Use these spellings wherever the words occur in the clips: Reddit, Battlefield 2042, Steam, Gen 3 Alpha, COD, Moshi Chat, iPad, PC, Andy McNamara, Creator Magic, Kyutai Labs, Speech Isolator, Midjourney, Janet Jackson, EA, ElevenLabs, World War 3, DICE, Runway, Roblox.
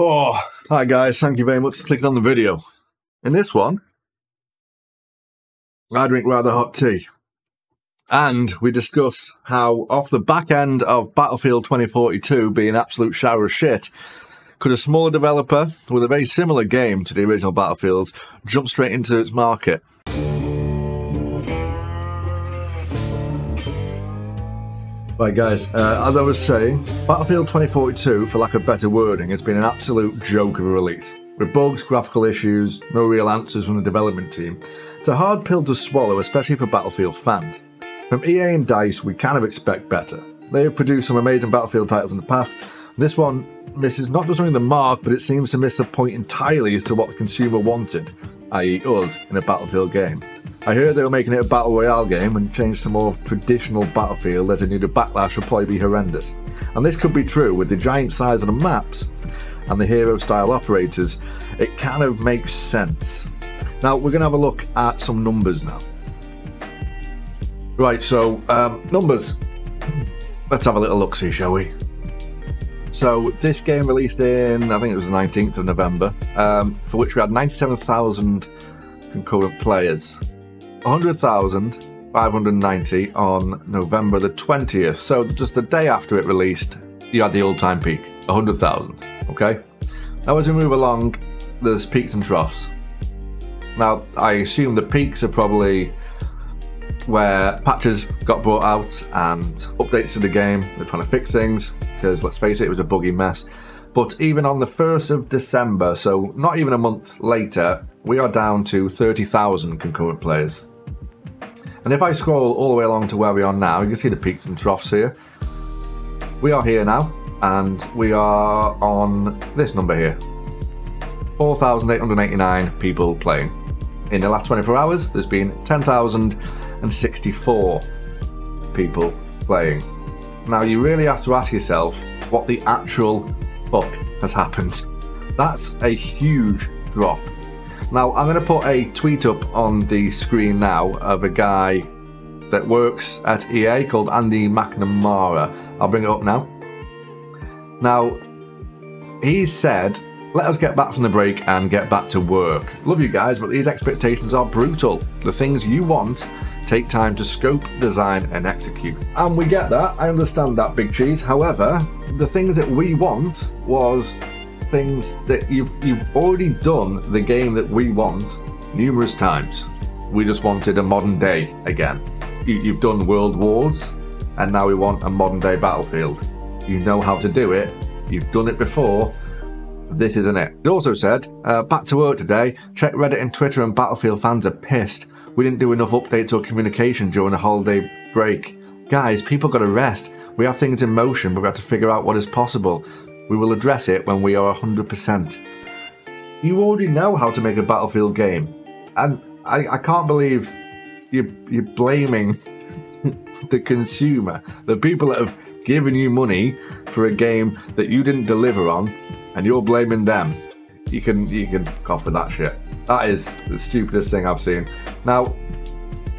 Oh, hi guys, thank you very much for clicking on the video. In this one, I drink rather hot tea. And we discuss how off the back end of Battlefield 2042 being an absolute shower of shit, could a smaller developer with a very similar game to the original Battlefield jump straight into its market? Right guys, as I was saying, Battlefield 2042, for lack of better wording, has been an absolute joke of a release. With bugs, graphical issues, no real answers from the development team. It's a hard pill to swallow, especially for Battlefield fans. From EA and DICE, we kind of expect better. They have produced some amazing Battlefield titles in the past, and this one misses not just only the mark, but it seems to miss the point entirely as to what the consumer wanted, i.e. us, in a Battlefield game. I heard they were making it a battle royale game and changed to more traditional Battlefield as they knew the backlash would probably be horrendous. And this could be true with the giant size of the maps and the hero style operators, it kind of makes sense. Now we're going to have a look at some numbers now. Right, so numbers. Let's have a little look-see, shall we? So this game released in, I think it was the 19th of November, for which we had 97,000 concurrent players. 100,590 on November the 20th. So just the day after it released, you had the all-time peak, 100,000, okay? Now as we move along, there's peaks and troughs. Now, I assume the peaks are probably where patches got brought out and updates to the game. They're trying to fix things, because let's face it, it was a buggy mess. But even on the 1st of December, so not even a month later, we are down to 30,000 concurrent players. And if I scroll all the way along to where we are now, you can see the peaks and troughs here. We are here now, and we are on this number here. 4,889 people playing. In the last 24 hours, there's been 10,064 people playing. Now, you really have to ask yourself what the actual fuck has happened. That's a huge drop. Now, I'm going to put a tweet up on the screen now of a guy that works at EA called Andy McNamara. I'll bring it up now. Now, he said, "Let us get back from the break and get back to work. Love you guys, but these expectations are brutal. The things you want take time to scope, design, and execute." And we get that. I understand that, Big Cheese. However, the things that we want was things that you've already done the game that we want numerous times. We just wanted a modern day again. You've done World Wars, and now we want a modern day Battlefield. You know how to do it. You've done it before. This isn't it. It also said, "Back to work today. Check Reddit and Twitter and Battlefield fans are pissed. We didn't do enough updates or communication during the holiday break. Guys, people got to rest. We have things in motion, but we have to figure out what is possible. We will address it when we are 100%. You already know how to make a Battlefield game. And I can't believe you're blaming the consumer, the people that have given you money for a game that you didn't deliver on, and you're blaming them. You can cough at that shit. That is the stupidest thing I've seen. Now,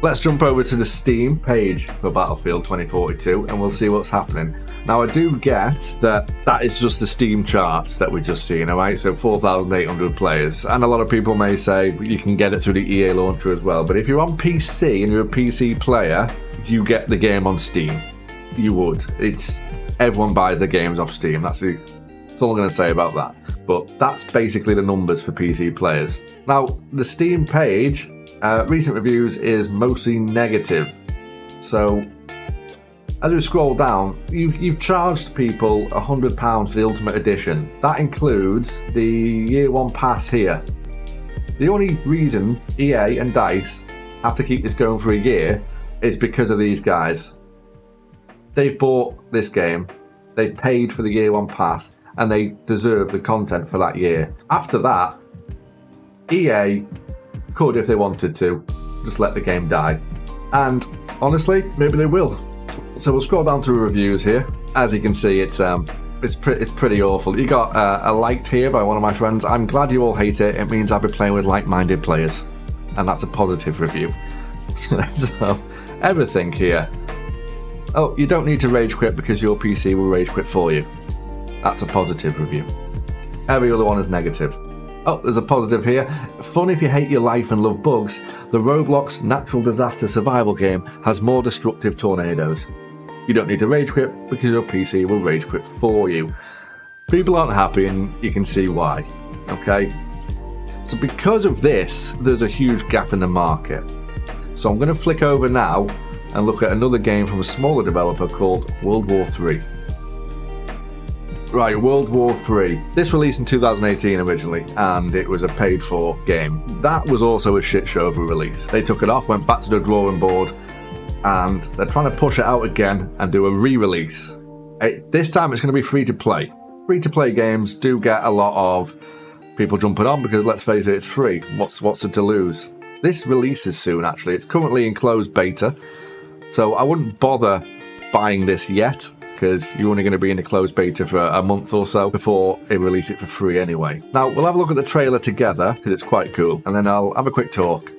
let's jump over to the Steam page for Battlefield 2042 and we'll see what's happening. Now, I do get that that is just the Steam charts that we're just seeing, all right? So 4,800 players. And a lot of people may say you can get it through the EA launcher as well. But if you're on PC and you're a PC player, you get the game on Steam. You would. It's everyone buys their games off Steam. That's all I'm going to say about that, but that's basically the numbers for PC players. Now, the Steam page, recent reviews is mostly negative. So, as we scroll down, you've charged people £100 for the Ultimate Edition. That includes the Year 1 Pass here. The only reason EA and DICE have to keep this going for a year is because of these guys. They've bought this game, they've paid for the Year 1 Pass, and they deserve the content for that year. After that, EA could, if they wanted to, just let the game die. And honestly, maybe they will. So we'll scroll down to reviews here. As you can see, it's pretty awful. You got a liked here by one of my friends. "I'm glad you all hate it. It means I've been playing with like-minded players." And that's a positive review. So everything here. "Oh, you don't need to rage quit because your PC will rage quit for you." That's a positive review. Every other one is negative. Oh, there's a positive here. Fun if you hate your life and love bugs, the Roblox natural disaster survival game has more destructive tornadoes. You don't need to rage quit because your PC will rage quit for you. People aren't happy and you can see why, okay? So because of this, there's a huge gap in the market. So I'm gonna flick over now and look at another game from a smaller developer called World War 3. Right, World War 3. This released in 2018 originally, and it was a paid-for game. That was also a shit show of a release. They took it off, went back to the drawing board, and they're trying to push it out again and do a re-release. This time it's going to be free-to-play. Free-to-play games do get a lot of people jumping on because, let's face it, it's free. What's it to lose? This releases soon, actually. It's currently in closed beta, so I wouldn't bother buying this yet, because you're only going to be in the closed beta for a month or so before they release it for free anyway. Now, we'll have a look at the trailer together, because it's quite cool, and then I'll have a quick talk.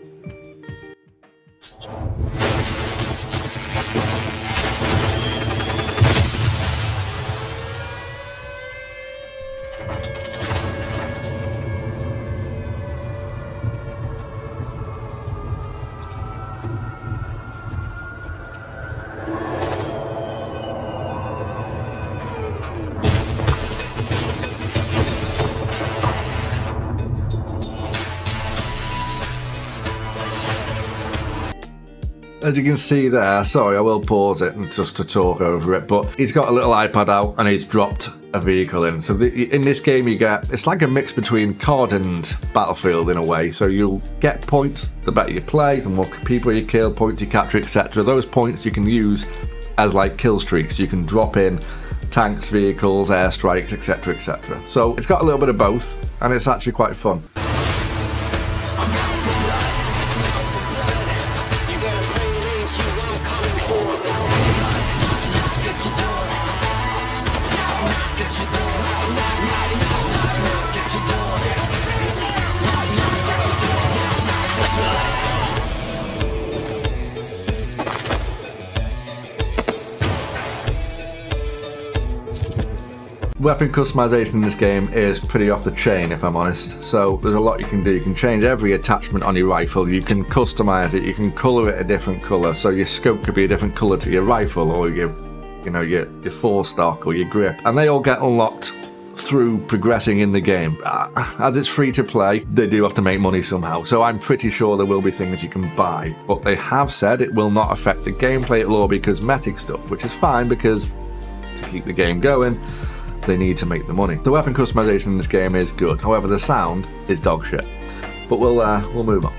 As you can see there, sorry, I will pause it and just to talk over it, but he's got a little iPad out and he's dropped a vehicle in. So in this game you get, it's like a mix between COD and Battlefield in a way. So you'll get points the better you play, the more people you kill, points you capture, etc. Those points you can use as like kill streaks. You can drop in tanks, vehicles, airstrikes, etc., etc. So it's got a little bit of both and it's actually quite fun. Weapon customization in this game is pretty off the chain, if I'm honest. So there's a lot you can do. You can change every attachment on your rifle. You can customize it. You can color it a different color. So your scope could be a different color to your rifle, or your forestock or your grip. And they all get unlocked through progressing in the game. As it's free to play, they do have to make money somehow. So I'm pretty sure there will be things you can buy. But they have said it will not affect the gameplay. It will all be cosmetic stuff, which is fine because to keep the game going, they need to make the money. The weapon customization in this game is good. However, the sound is dog shit. But we'll move on.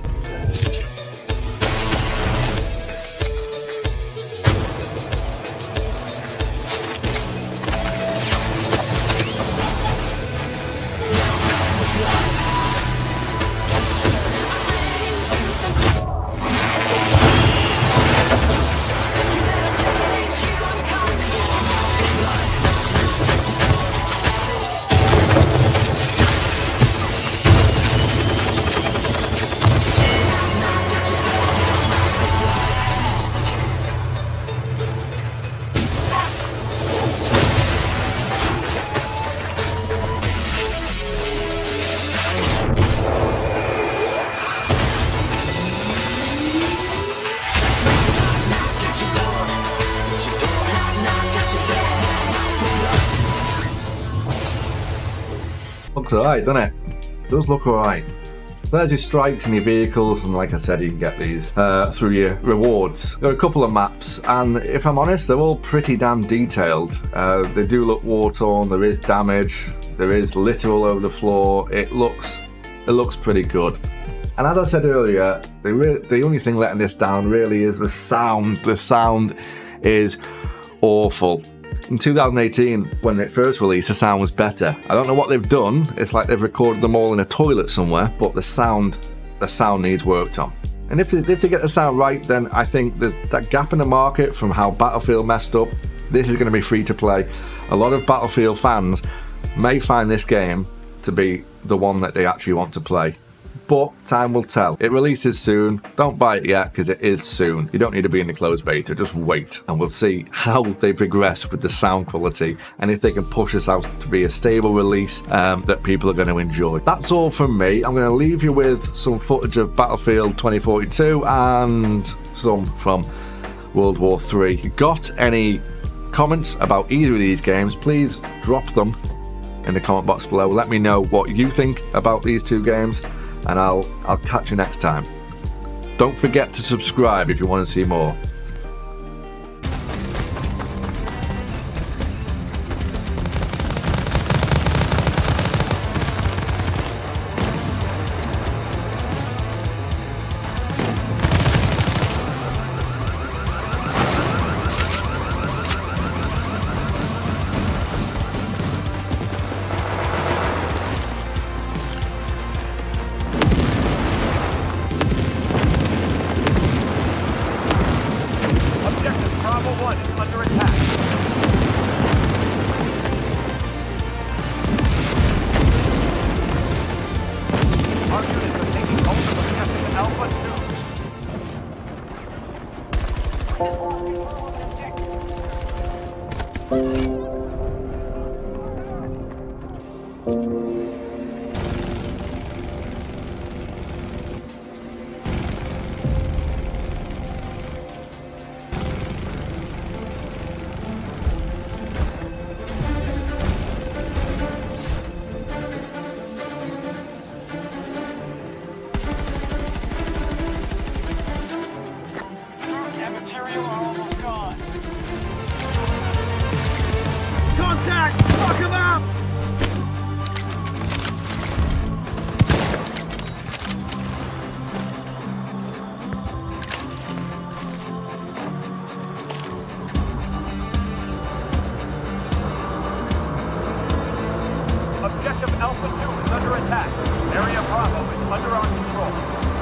Looks alright, doesn't it? It does look alright. There's your strikes and your vehicles, and like I said, you can get these through your rewards. There are a couple of maps, and if I'm honest, they're all pretty damn detailed. They do look war-torn, there is damage, there is litter all over the floor. It looks pretty good. And as I said earlier, the only thing letting this down really is the sound. The sound is awful. In 2018, when it first released, the sound was better. I don't know what they've done. It's like they've recorded them all in a toilet somewhere, but the sound needs worked on. And if they get the sound right, then I think there's that gap in the market from how Battlefield messed up. This is going to be free to play. A lot of Battlefield fans may find this game to be the one that they actually want to play. but time will tell. It releases soon. Don't buy it yet because it is soon. You don't need to be in the closed beta. Just wait and we'll see how they progress with the sound quality and if they can push us out to be a stable release that people are going to enjoy. That's all from me. I'm going to leave you with some footage of Battlefield 2042 and some from World War 3. If you got any comments about either of these games, please drop them in the comment box below. Let me know what you think about these two games, and I'll catch you next time. Don't forget to subscribe if you want to see more. Objective Alpha 2 is under attack. Area Bravo is under our control.